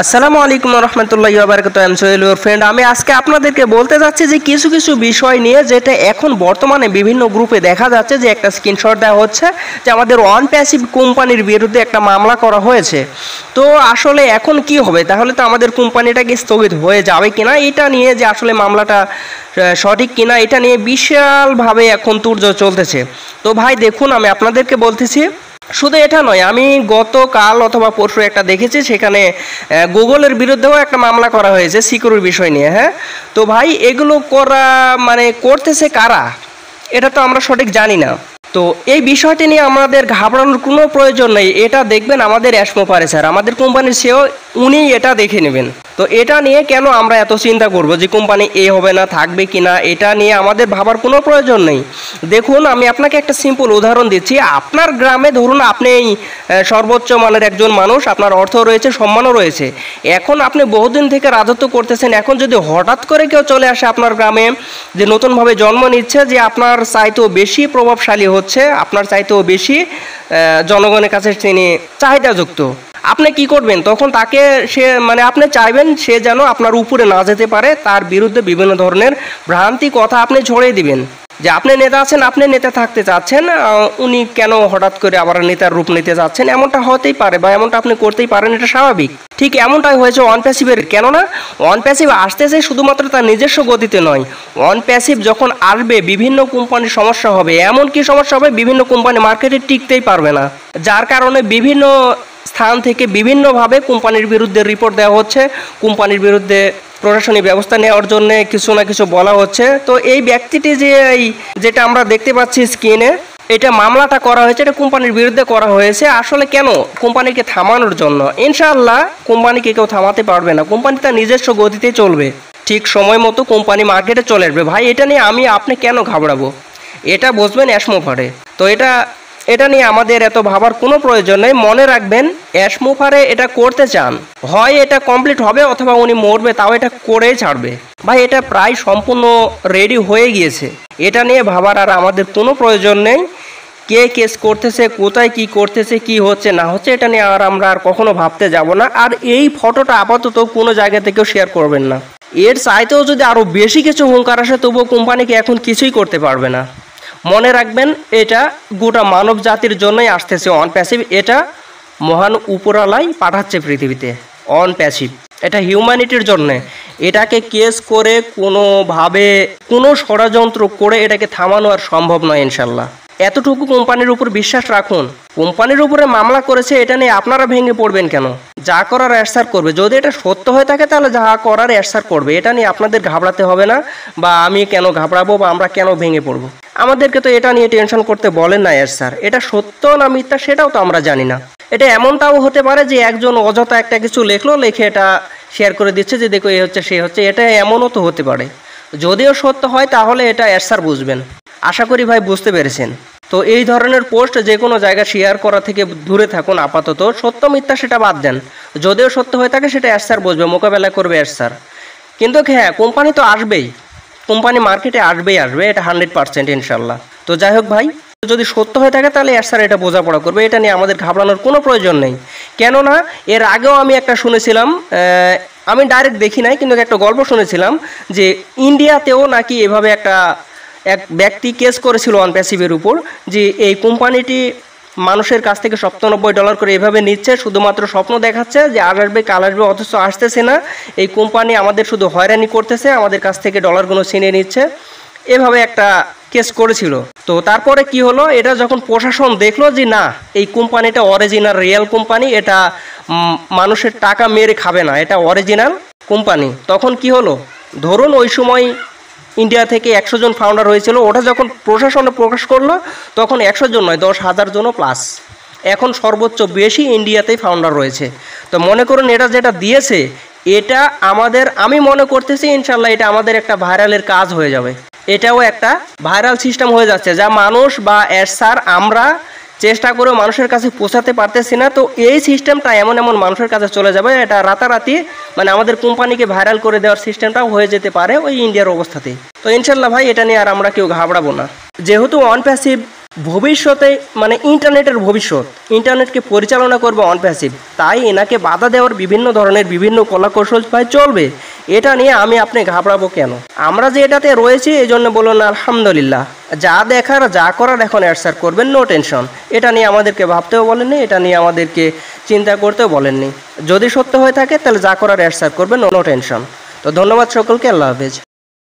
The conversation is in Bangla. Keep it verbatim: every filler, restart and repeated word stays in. আসসালামু আলাইকুম ওয়া রাহমাতুল্লাহি ওয়া বারাকাতুহু। আমি সোহেল ওর ফ্রেন্ড। আমি আজকে আপনাদেরকে বলতে যাচ্ছি যে কিছু কিছু বিষয় নিয়ে যেটা এখন বর্তমানে বিভিন্ন গ্রুপে দেখা যাচ্ছে যে একটা স্ক্রিনশট দেওয়া হচ্ছে যে আমাদের অনপ্যাসিভ কোম্পানির বিরুদ্ধে একটা মামলা করা হয়েছে। তো আসলে এখন কি হবে? তাহলে তো আমাদের কোম্পানিটা কি স্থগিত হয়ে যাবে কিনা, এটা নিয়ে যে আসলে মামলাটা সঠিক কিনা, এটা নিয়ে বিশালভাবে এখন তুর্জোড় চলতেছে। তো ভাই দেখুন, আমি আপনাদেরকে বলতেছি শুধু এটা নয়, আমি গতকাল অথবা পরশু একটা দেখেছি সেখানে গুগলের বিরুদ্ধেও একটা মামলা করা হয়েছে সিকিউরিটির বিষয় নিয়ে। হ্যাঁ, তো ভাই এগুলো করা মানে করতেছে কারা এটা তো আমরা সঠিক জানি না। তো এই বিষয়টি নিয়ে আমাদের ঘাবড়ানোর কোনো প্রয়োজন নেই। এটা দেখবেন আমাদের অ্যাশমোপারে স্যার, আমাদের কোম্পানির সিইও, উনি এটা দেখে নেবেন। তো এটা নিয়ে কেন আমরা এত চিন্তা করব যে কোম্পানি এ হবে না থাকবে কি না, এটা নিয়ে আমাদের ভাবার কোনো প্রয়োজন নেই। দেখুন, আমি আপনাকে একটা সিম্পল উদাহরণ দিচ্ছি। আপনার গ্রামে ধরুন আপনি সর্বোচ্চ মানের একজন মানুষ, আপনার অর্থ রয়েছে, সম্মানও রয়েছে, এখন আপনি বহুদিন থেকে রাজত্ব করতেছেন। এখন যদি হঠাৎ করে কেউ চলে আসে আপনার গ্রামে, যে নতুনভাবে জন্ম নিচ্ছে, যে আপনার চাইতেও বেশি প্রভাবশালী হচ্ছে, আপনার চাইতেও বেশি জনগণের কাছে তিনি চাহিদাযুক্ত, আপনি কি করবেন? তখন তাকে সে মানে আপনি চাইবেন সে যেন আপনার উপরে না যেতে পারে, তার বিরুদ্ধে বিভিন্ন ধরনের ভ্রান্তি কথা আপনি ছড়িয়ে দিবেন যে আপনি নেতা আছেন, আপনি নেতা থাকতে চাচ্ছেন, উনি কেন হঠাৎ করে আবার নেতার রূপ নিতে চাচ্ছেন। এমনটা হতেই পারে বা এমনটা আপনি করতেই পারেন, এটা স্বাভাবিক। ঠিক এমনটাই হয়েছে অনপ্যাসিভের। কেননা অনপ্যাসিভ আসতেছে শুধুমাত্র তার নিজস্ব গতিতে নয়, অনপ্যাসিভ যখন আসবে বিভিন্ন কোম্পানির সমস্যা হবে। এমন কি সমস্যা হবে, বিভিন্ন কোম্পানি মার্কেটে টিকতেই পারবে না, যার কারণে বিভিন্ন স্থান থেকে বিভিন্নভাবে কোম্পানির বিরুদ্ধে রিপোর্ট দেওয়া হচ্ছে, কোম্পানির বিরুদ্ধে প্রশাসনিক ব্যবস্থা নেওয়ার জন্য কিছু না কিছু বলা হচ্ছে। তো এই ব্যক্তিটি যে এই যেটা আমরা দেখতে পাচ্ছি স্ক্রিনে, এটা মামলাটা করা হয়েছে, এটা কোম্পানির বিরুদ্ধে করা হয়েছে। আসলে কেন? কোম্পানিকে থামানোর জন্য। ইনশাআল্লাহ কোম্পানিকে কেউ থামাতে পারবে না, কোম্পানি তার নিজস্ব গতিতে চলবে, ঠিক সময় মতো কোম্পানি মার্কেটে চলে আসবে। ভাই এটা নিয়ে আমি আপনি কেন ঘাবড়াবো? এটা বুঝবেন অ্যাশমোপারে। তো এটা এটা নিয়ে আমাদের এত ভাবার কোনো প্রয়োজন নেই। মনে রাখবেন অ্যাশমোপারে এটা করতে চান, হয় এটা কমপ্লিট হবে অথবা উনি মরবে, তাও এটা করে ছাড়বে। ভাই এটা প্রায় সম্পূর্ণ রেডি হয়ে গিয়েছে, এটা নিয়ে ভাবার আর আমাদের কোনো প্রয়োজন নেই। কে কেস করতেছে, কোথায় কি করতেছে, কি হচ্ছে না হচ্ছে, এটা নিয়ে আর আমরা আর কখনো ভাবতে যাব না। আর এই ফটোটা আপাতত কোনো জায়গা থেকেও শেয়ার করবেন না। এর চাইতেও যদি আরও বেশি কিছু হুঙ্কার আসে, তবুও কোম্পানিকে এখন কিছুই করতে পারবে না। মনে রাখবেন এটা গোটা মানব জাতির জন্যই আসতেছে অনপ্যাসিভ। এটা মহান উপরালাই পাঠাচ্ছে পৃথিবীতে অনপ্যাসিভ, এটা হিউম্যানিটির জন্যে। এটাকে কেস করে কোনোভাবে কোনো ষড়যন্ত্র করে এটাকে থামানো আর সম্ভব নয় ইনশাল্লাহ। এতটুকু কোম্পানির উপর বিশ্বাস রাখুন। কোম্পানির উপরে মামলা করেছে, এটা নিয়ে আপনারা ভেঙে পড়বেন কেন? যা করার অ্যাসার করবে, যদি এটা সত্য হয়ে থাকে তাহলে যা করার অ্যাসার করবে। এটা নিয়ে আপনাদের ঘাবড়াতে হবে না, বা আমি কেন ঘাবড়াবো বা আমরা কেন ভেঙে পড়বো। আমাদেরকে তো এটা নিয়ে টেনশন করতে বলেন না স্যার। এটা সত্য না মিথ্যা সেটাও তো আমরা জানি না। এটা এমনটাও হতে পারে যে একজন অযথা একটা কিছু লেখলো, লেখে এটা শেয়ার করে দিচ্ছে যে দেখো এ হচ্ছে সে হচ্ছে, এটা এমনও তো হতে পারে। যদিও সত্য হয় তাহলে এটা স্যার বুঝবেন। আশা করি ভাই বুঝতে পেরেছেন। তো এই ধরনের পোস্ট যে কোনো জায়গায় শেয়ার করা থেকে দূরে থাকুন আপাতত। সত্য মিথ্যা সেটা বাদ দেন, যদিও সত্য হয়ে থাকে সেটা স্যার বুঝবে, মোকাবেলা করবে স্যার। কিন্তু হ্যাঁ, কোম্পানি তো আসবেই, কোম্পানি মার্কেটে আসবেই আসবে, এটা হান্ড্রেড পার্সেন্ট ইনশাল্লাহ। তো যাই হোক ভাই, যদি সত্য হয়ে থাকে তাহলে স্যার এটা বোঝাপড়া করবে, এটা নিয়ে আমাদের ঘাবড়ানোর কোনো প্রয়োজন নেই। কেননা এর আগেও আমি একটা শুনেছিলাম, আমি ডাইরেক্ট দেখি নাই কিন্তু একটা গল্প শুনেছিলাম যে ইন্ডিয়াতেও নাকি এভাবে একটা এক ব্যক্তি কেস করেছিল অনপ্যাসিভের উপর যে এই কোম্পানিটি মানুষের কাছ থেকে সপ্তানব্বই ডলার করে এভাবে নিচ্ছে, শুধুমাত্র স্বপ্ন দেখাচ্ছে যে আর আসবে কাল আসবে, অথচ আসতেছে না। এই কোম্পানি আমাদের শুধু হয়রানি করতেছে, আমাদের কাছ থেকে ডলারগুলো ছিনিয়ে নিচ্ছে, এভাবে একটা কেস করেছিল। তো তারপরে কি হলো, এটা যখন প্রশাসন দেখলো যে না এই কোম্পানিটা অরিজিনাল রিয়েল কোম্পানি, এটা মানুষের টাকা মেরে খাবে না, এটা অরিজিনাল কোম্পানি, তখন কি হলো, ধরুন ওই সময় ইন্ডিয়া থেকে একশো জন ফাউন্ডার হয়েছিল, ওটা যখন প্রশাসনে প্রকাশ করলো তখন একশো জন নয়, দশ হাজার জনও প্লাস। এখন সর্বোচ্চ বেশি ইন্ডিয়াতেই ফাউন্ডার রয়েছে। তো মনে করুন এটা যেটা দিয়েছে, এটা আমাদের, আমি মনে করতেছি ইনশাল্লাহ এটা আমাদের একটা ভাইরালের কাজ হয়ে যাবে, এটাও একটা ভাইরাল সিস্টেম হয়ে যাচ্ছে যা মানুষ বা স্যার আমরা চেষ্টা করেও মানুষের কাছে পৌঁছাতে পারতেছি না। তো এই সিস্টেমটা এমন এমন মানুষের কাছে চলে যাবে, এটা রাতারাতি মানে আমাদের কোম্পানিকে ভাইরাল করে দেওয়ার সিস্টেমটাও হয়ে যেতে পারে ওই ইন্ডিয়ার অবস্থাতেই। তো ইনশাল্লাহ ভাই এটা নিয়ে আর আমরা কেউ ঘাবড়াবো না। যেহেতু অনপ্যাসিভ ভবিষ্যতে মানে ইন্টারনেটের ভবিষ্যৎ ইন্টারনেটকে পরিচালনা করবে অনপ্যাসিভ, তাই এনাকে বাধা দেওয়ার বিভিন্ন ধরনের বিভিন্ন কলাকৌশল প্রায় চলবে। এটা নিয়ে আমি আপনি ঘাবড়াবো কেন? আমরা যে এটাতে রয়েছি এই জন্য বলুন আলহামদুলিল্লাহ। যা দেখার যা করার এখন অ্যাডসার করবেন, নো টেনশন। এটা নিয়ে আমাদেরকে ভাবতেও বলেননি, এটা নিয়ে আমাদেরকে চিন্তা করতেও বলেননি। যদি সত্য হয়ে থাকে তাহলে যা করার অ্যাডসার করবেন, নো টেনশন। তো ধন্যবাদ সকলকে, আল্লাহ হাফেজ।